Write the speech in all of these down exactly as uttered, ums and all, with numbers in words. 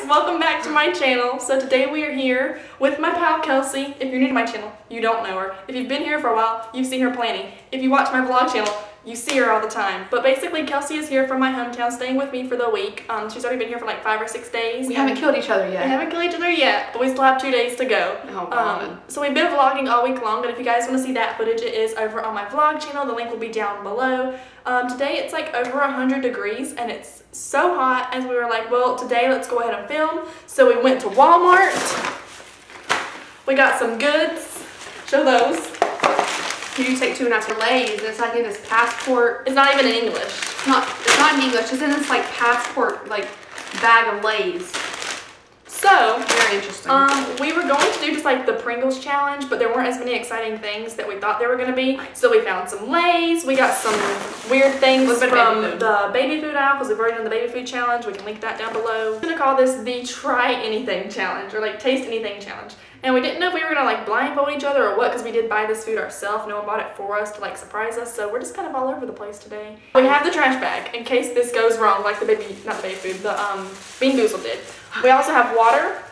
guys, welcome back to my channel. So today we are here with my pal Kelsey. If you're new to my channel, you don't know her. If you've been here for a while, you've seen her planning. If you watch my vlog channel, you see her all the time. But basically, Kelsey is here from my hometown, staying with me for the week. Um, she's already been here for like five or six days. We haven't killed each other yet. We haven't killed each other yet, but we still have two days to go. Oh, God. Um, so we've been vlogging all week long, but if you guys want to see that footage, it is over on my vlog channel. The link will be down below. Um, today it's like over one hundred degrees and it's so hot, as we were like, well, today let's go ahead and film. So we went to Walmart. We got some goods. Show those. You take two and I take Lay's. It's like in this passport. It's not even in English. It's not, it's not in English. It's in this like passport like bag of Lay's. So very interesting. Um, we were going to do just like the Pringles challenge, but there weren't as many exciting things that we thought there were going to be. So we found some Lay's. We got some weird things from baby the baby food aisle, because we've already done the baby food challenge. We can link that down below. I'm going to call this the try anything challenge, or like taste anything challenge. And we didn't know if we were going to like blindfold each other or what, because we did buy this food ourselves. No one bought it for us to like surprise us. So we're just kind of all over the place today. We have the trash bag in case this goes wrong, like the baby, not the baby food, the um, Bean Boozled did. We also have water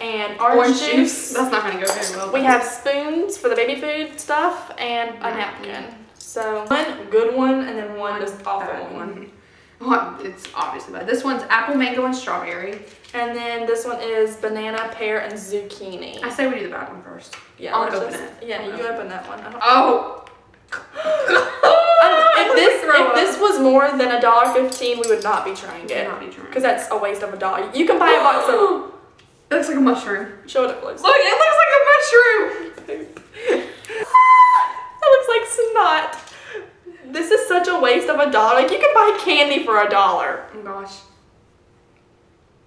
and orange, orange juice. juice. That's not going to go very well. We have spoons for the baby food stuff and a napkin. So one good one and then one, one just awful one. Well, it's obviously bad. This one's apple, mango, and strawberry. And then this one is banana, pear, and zucchini. I say we do the bad one first. Yeah, I'll open just, it. Yeah, you open, open that one. I oh! I if this if up. this was more than a dollar fifteen, we would not be trying it. Not be trying. Because that's a waste of a dollar. You can buy a box of... It looks like a mushroom. Show it up close. Look, it looks like a mushroom! That looks like snot. This is such a waste of a dollar. Like, you can buy candy for a dollar. Oh, gosh.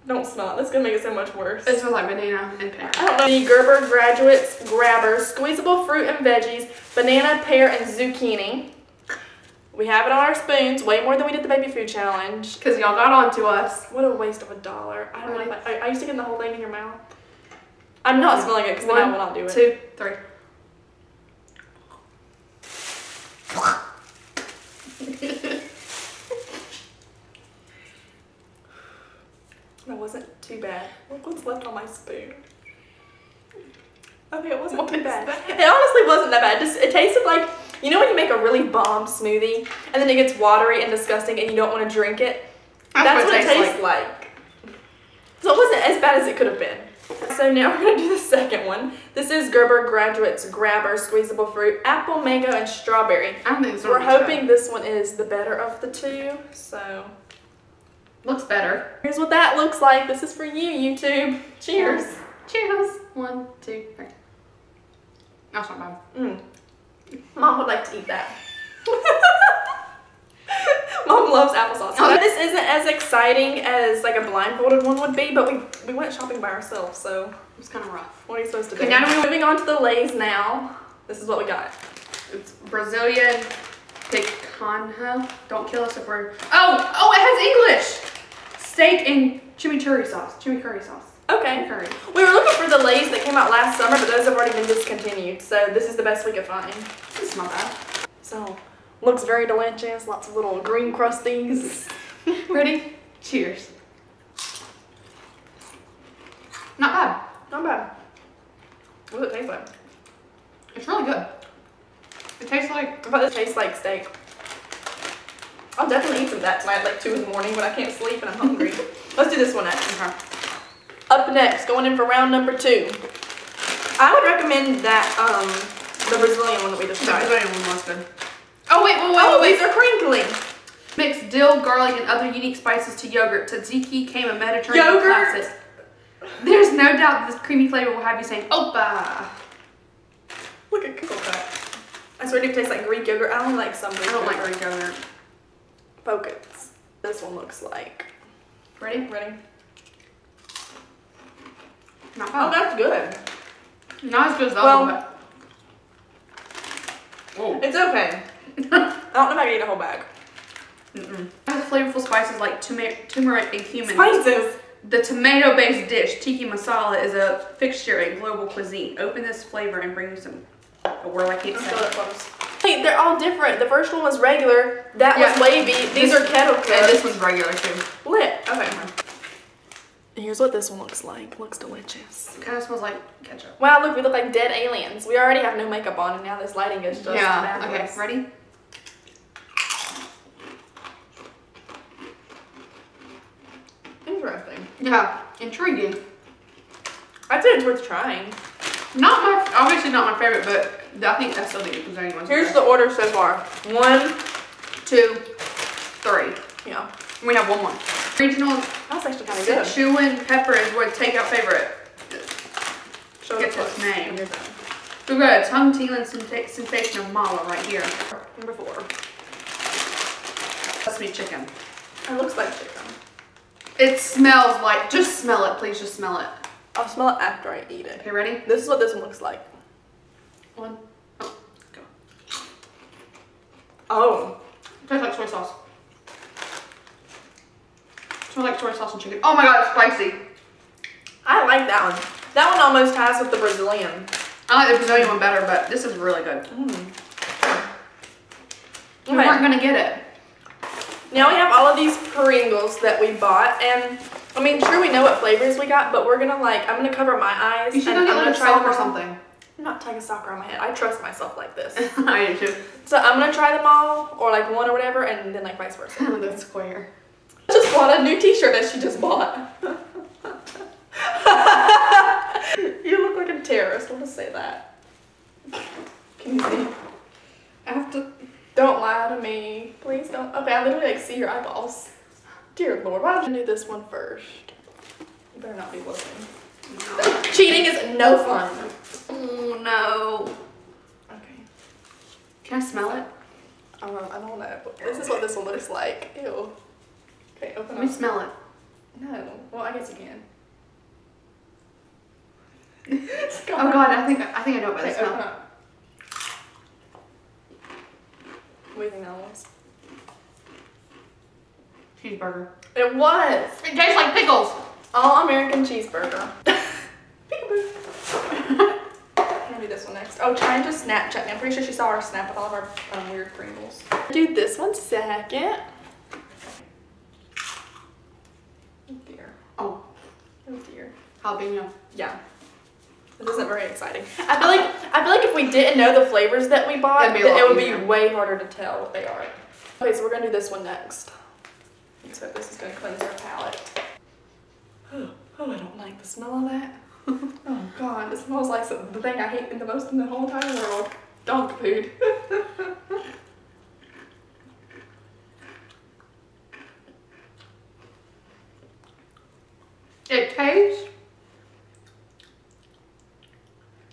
Don't snot. That's going to make it so much worse. It smells like banana and pear. I don't know. The Gerber Graduates Grabber, squeezable fruit and veggies, banana, pear, and zucchini. We have it on our spoons, way more than we did the baby food challenge. Because y'all got on to us. What a waste of a dollar. I don't know. Are you sticking the whole thing in your mouth? I'm not smelling it because then I will not do it. One, two, three. That wasn't too bad. Look what's left on my spoon. Okay, it wasn't what too bad. That? It honestly wasn't that bad. Just, it tasted like, you know when you make a really bomb smoothie and then it gets watery and disgusting and you don't want to drink it? That's, That's what, what it tastes, tastes like. like. So it wasn't as bad as it could have been. So now we're going to do the second one. This is Gerber Graduates Grabber, squeezable fruit, apple, mango, and strawberry. I think so. We're hoping bad. this one is the better of the two, so... Looks better. Here's what that looks like. This is for you, YouTube. Cheers. Yes. Cheers. One, two, three. That's not bad. Mm. Mom would like to eat that. Mom loves applesauce. Oh, this isn't as exciting as like a blindfolded one would be, but we, we went shopping by ourselves, so it was kind of rough. What are you supposed to do? Okay, now we're moving on to the Lay's now. This is what we got. It's Brazilian Picanha. Don't kill us if we're... Oh! Oh, it has English! Steak and chimichurri sauce. Chimichurri sauce. Okay. Curry. We were looking for the Lay's that came out last summer, but those have already been discontinued. So this is the best we could find. This is not bad. So, looks very delicious. Lots of little green crusties. Ready? Cheers. Not bad. Not bad. What does it taste like? It's really good. It tastes like... It tastes like steak. I'll definitely eat some of that tonight, like two in the morning, when I can't sleep and I'm hungry. Let's do this one next. Okay. Up next, going in for round number two. I would recommend that, um, the Brazilian one that we just tried. The Brazilian one was good. Oh, wait, wait, wait, oh, wait. These are crinkling. Mix dill, garlic, and other unique spices to yogurt. Tzatziki became a Mediterranean yogurt? classic. There's no doubt that this creamy flavor will have you saying, Opa! Look at Cocoa Cut. I swear it tastes like Greek yogurt. I only like some Greek yogurt. I don't yogurt. like Greek yogurt. Focus. This one looks like. Ready? Ready. Not bad. Oh, that's good. Not as good as that well, one, but... It's okay. I don't know if I can eat a whole bag. Mm-mm. Flavorful spices like turmeric and cumin. Spices! The tomato-based dish, Tikka Masala, is a fixture in global cuisine. Open this flavor and bring you some... A word I can't say. They're all different. The first one was regular. That yeah. was wavy. These this, are kettle cooked. And this one's regular too. Lit. Okay. Here's what this one looks like. It looks delicious. It kind of smells like ketchup. Wow, look, we look like dead aliens. We already have no makeup on, and now this lighting is just yeah. Fabulous. Okay, ready? Interesting. Yeah, intriguing. I'd say it's worth trying. Not my, obviously not my favorite, but I think that's still the Brazilian one. Here's the order so far. One, two, three. Yeah. We have one more. Regional that's actually kind of good. Szechuan pepper is what takeout favorite. Show Get its name. We've got a tongue tealing sensation of mala right here. Number four. Sesame chicken. It looks like chicken. It smells like, just smell it, please just smell it. I'll smell it after I eat it. Okay, ready? This is what this one looks like. One. Oh, go. Oh. It tastes like soy sauce. It smells like soy sauce and chicken. Oh my god, it's spicy. I like that one. That one almost ties with the Brazilian. I like the Brazilian one better, but this is really good. Mm. You okay. weren't gonna get it. Now we have all of these Pringles that we bought, and I mean, sure, we know what flavors we got, but we're gonna like, I'm gonna cover my eyes. You should and I'm gonna try them or something. I'm not tying a sock around my head. I trust myself like this. I do too. So I'm gonna try them all, or like one or whatever, and then like vice versa. That's square. I just bought a new t-shirt that she just bought. You look like a terrorist, I'll just say that. Can you see? I have to. Don't lie to me. Please don't. Okay, I literally like see your eyeballs. Dear Lord, why did I do this one first? You better not be looking. No. Cheating is no fun. Oh no. Okay. Can I smell it? I don't, I don't know. This is what this one looks like. Ew. Okay, open up. Let me smell it. No. Well, I guess you can. Oh god, I think I think I know about okay, the smell. Up. What do you think that was? Cheeseburger. It was. It tastes like pickles. All American cheeseburger. Peekaboo. I'm gonna do this one next. Oh, try and just Snapchat me. I'm pretty sure she saw our snap with all of our um, weird Pringles. Do this one second. Oh dear. Oh. Oh dear. Jalapeno. Yeah. This isn't very exciting. I feel like I feel like if we didn't know the flavors that we bought, then it would easier. Be way harder to tell what they are. Okay, so we're gonna do this one next. So this is gonna cleanse our palate. Oh, oh, I don't like the smell of that. Oh god, it smells like some, the thing I hate the most in the whole entire world: dog food. It tastes.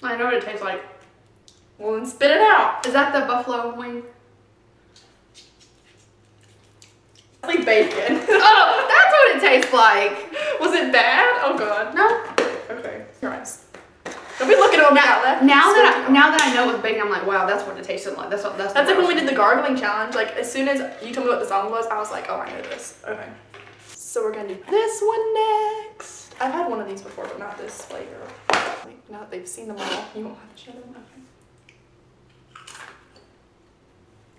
I know what it tastes like. Well, then spit it out. Is that the buffalo wing? It's like bacon. Oh, that's what it tastes like. Was it bad? Oh god. No. Okay. Nice. Don't be looking over that left. Now that I, now that I know it was bacon, I'm like, wow, that's what it tasted like. That's what that's. That's like when we did the gargling challenge. Like as soon as you told me what the song was, I was like, oh, I know this. Okay. So we're gonna do this one next. I've had one of these before, but not this flavor. Now that they've seen them all, you won't have to share them. Okay.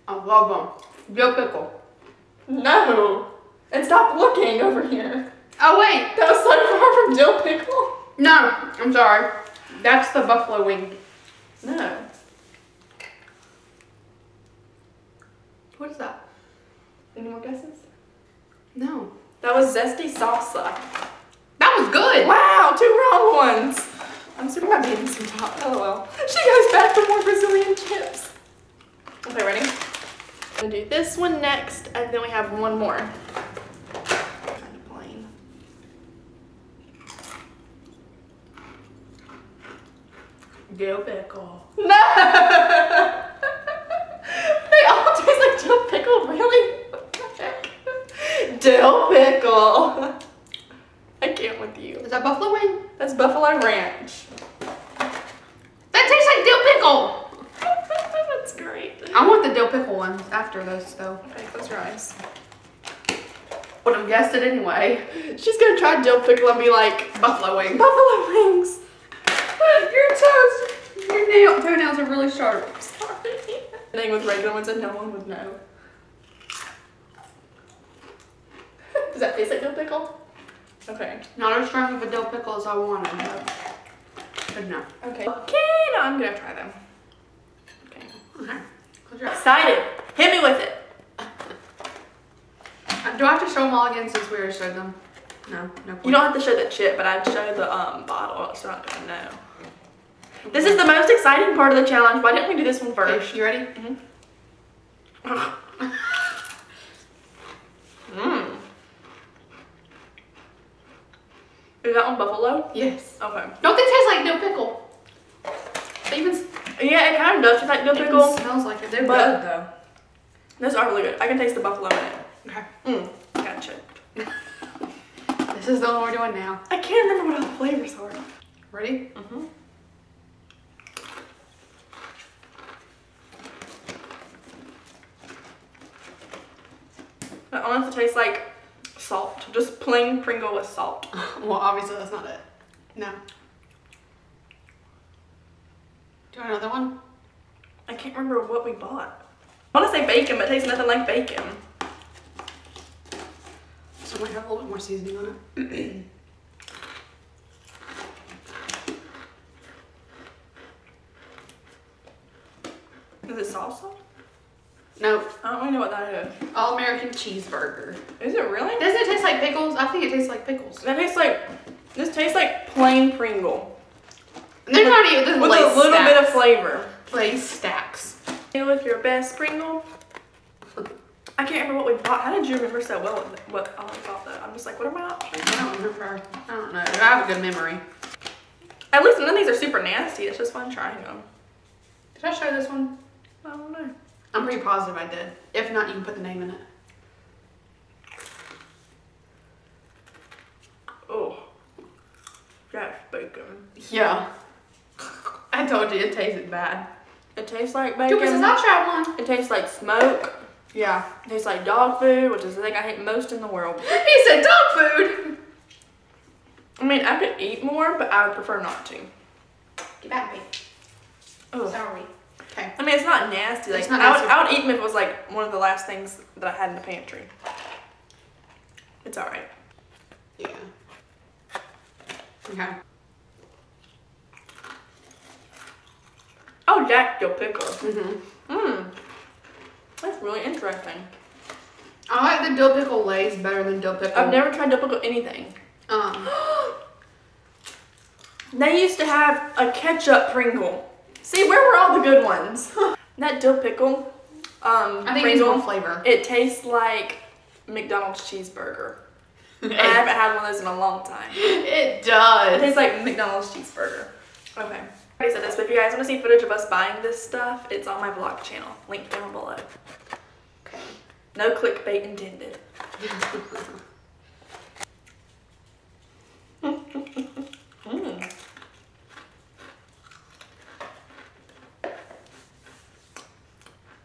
I love them. Yo pickle. No. And stop looking over here. Oh wait, that was so far from dill pickle. No, I'm sorry. That's the buffalo wing. No. What is that? Any more guesses? No. That was zesty salsa. That was good. Wow, two wrong ones. I'm super happy eating some top. Oh well. She goes back for more Brazilian chips. Okay, ready? I'm gonna do this one next, and then we have one more. Kind of plain. Dill pickle. No! They all taste like dill pickle, really? What the heck? Dill pickle. I can't with you. Is that buffalo wing? That's buffalo ranch. That tastes like dill pickle! That's great. I want the dill pickle ones after those though. Okay, those are nice. Would have guessed it anyway. She's gonna try dill pickle and be like, buffalo wings. Buffalo wings! Your toes, your nail, toenails are really sharp. I'm sorry. The thing with regular ones that no one would know. Does that taste like dill pickle? Okay. Not as strong of a dill pickle as I wanted, but good enough. Okay. Okay, now I'm gonna try them. Okay. Okay. Close your eyes. Excited. Hit me with it. Do I have to show them all again since we already showed them? No, no point. You don't have to show the chip, but I'd show the um, bottle, so I'm not gonna know. This is the most exciting part of the challenge. Why didn't we do this one first? Okay, you ready? Mm-hmm. Mmm. Is that on buffalo? Yes. Okay. Don't they taste like dill pickle? They even yeah, it kind of does taste like dill pickle. It smells like it. They're but good though. Those are really good. I can taste the buffalo in it. Okay. Mmm. Got choked. This is the one we're doing now. I can't remember what all the flavors are. Ready? Mm-hmm. It honestly tastes like salt. Just plain Pringle with salt. Well, obviously that's not it. No. Do you want another one? I can't remember what we bought. I want to say bacon, but it tastes nothing like bacon. So we have a little bit more seasoning on it. Is it salsa? Nope. I don't really know what that is. All American cheeseburger. Is it really? Doesn't it taste like pickles? I think it tastes like pickles. That tastes like, this tastes like plain Pringle. They're not even with a little bit of flavor. Lay's stacks. Deal with your best Pringle. I can't remember what we bought. How did you remember so well what all we bought though? I'm just like, what are my options? I don't remember. I don't know. I have a good memory. At least none of these are super nasty. It's just fun trying them. Did I show this one? I don't know. I'm pretty positive I did. If not, you can put the name in it. Oh, that's bacon. Yeah. I told you it tasted bad. It tastes like bacon. Dude, I'll try one. It tastes like smoke. Yeah. It tastes like dog food, which is the thing I hate most in the world. He said dog food. I mean, I could eat more, but I would prefer not to. Get back, babe. Oh, sorry. Okay. I mean, it's not nasty. Like, not I, would, I would eat them if it was like one of the last things that I had in the pantry. It's all right. Yeah. Okay. Oh, that's dill pickle. Mm-hmm. Mmm. That's really interesting. I like the dill pickle Lay's better than dill pickle. I've never tried dill pickle anything. Um. They used to have a ketchup Pringle. See, where were all the good ones? That dill pickle, um, I think it's more flavor. It tastes like McDonald's cheeseburger. I haven't had one of those in a long time. It does. It tastes like McDonald's cheeseburger. Okay. I already said this, but if you guys want to see footage of us buying this stuff, it's on my vlog channel. Link down below. Okay. No clickbait intended. mm.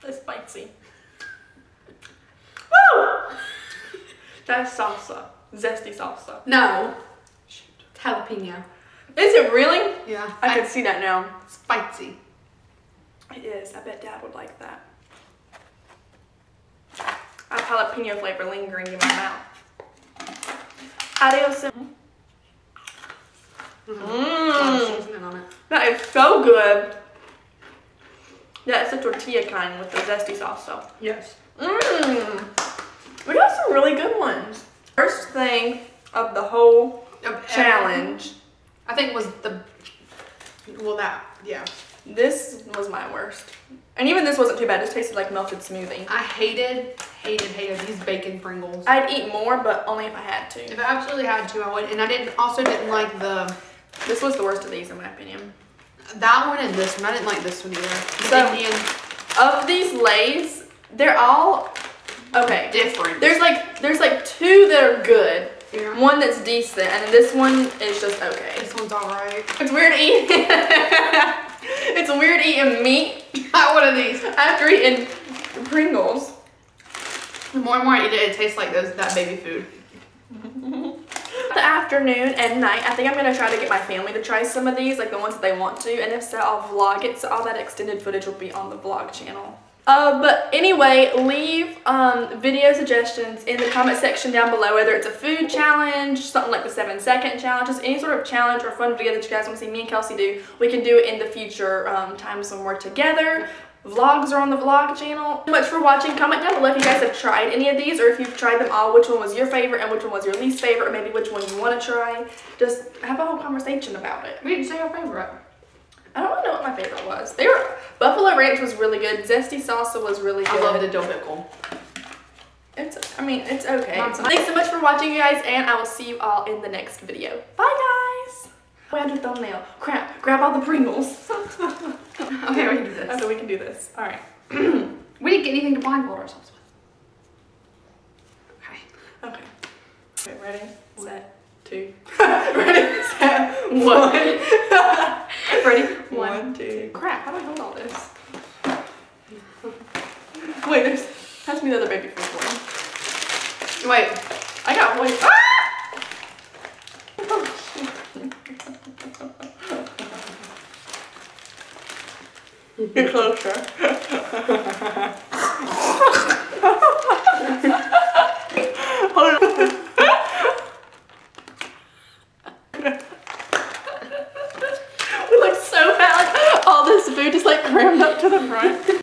It's spicy. Woo! That's salsa. Zesty salsa. No. Shoot. Jalapeno. Is it really? Yeah. I, I can see that now. Spicy. It is. I bet Dad would like that. I have jalapeno flavor lingering in my mouth. Adios. Mmm. Mm. That is so good. Yeah, it's the tortilla kind with the zesty sauce, so. Yes. Mmm. We got some really good ones. First thing of the whole of challenge. I think was the, well that, yeah. This was my worst. And even this wasn't too bad. It just tasted like melted smoothie. I hated, hated, hated these bacon Pringles. I'd eat more, but only if I had to. If I absolutely had to, I would. And I didn't also didn't like the. This was the worst of these in my opinion. That one and this one. I didn't like this one either. So, Indian. Of these Lay's, they're all okay. Different. There's like there's like two that are good, yeah. One that's decent, and then this one is just okay. This one's alright. It's weird eating. It's weird eating meat. Not one of these. After eating Pringles, the more and more I eat it, it tastes like those that baby food. The afternoon and night, I think I'm gonna try to get my family to try some of these, like the ones that they want to, and if so, I'll vlog it, so all that extended footage will be on the vlog channel. Uh, but anyway, leave um, video suggestions in the comment section down below, whether it's a food challenge, something like the seven second challenge, just any sort of challenge or fun video that you guys want to see me and Kelsey do. We can do it in the future um, times when we're together. Vlogs are on the vlog channel. Thank you so much for watching. Comment down below if you guys have tried any of these, or if you've tried them all, which one was your favorite and which one was your least favorite, or maybe which one you want to try. Just have a whole conversation about it. We didn't say our favorite. I don't really know what my favorite was. They were, Buffalo Ranch was really good. Zesty Salsa was really good. I love the dill pickle. It's, I mean, it's okay. It's Thanks so much for watching, you guys, and I will see you all in the next video. Bye, guys. We had a thumbnail. Crap, grab all the Pringles. Okay, we can do this. Okay, we can do this. All right. We didn't get anything to blindfold ourselves with. Okay. Okay. Okay, ready, one. Set, two. Ready, set, one. Ready, one, one two. two. Crap, how do I hold all this? Wait, there's, pass me the other baby first one. Wait, I got one. Ah! You're closer. Hold on. We're like so bad. All this food is like crammed up to the front.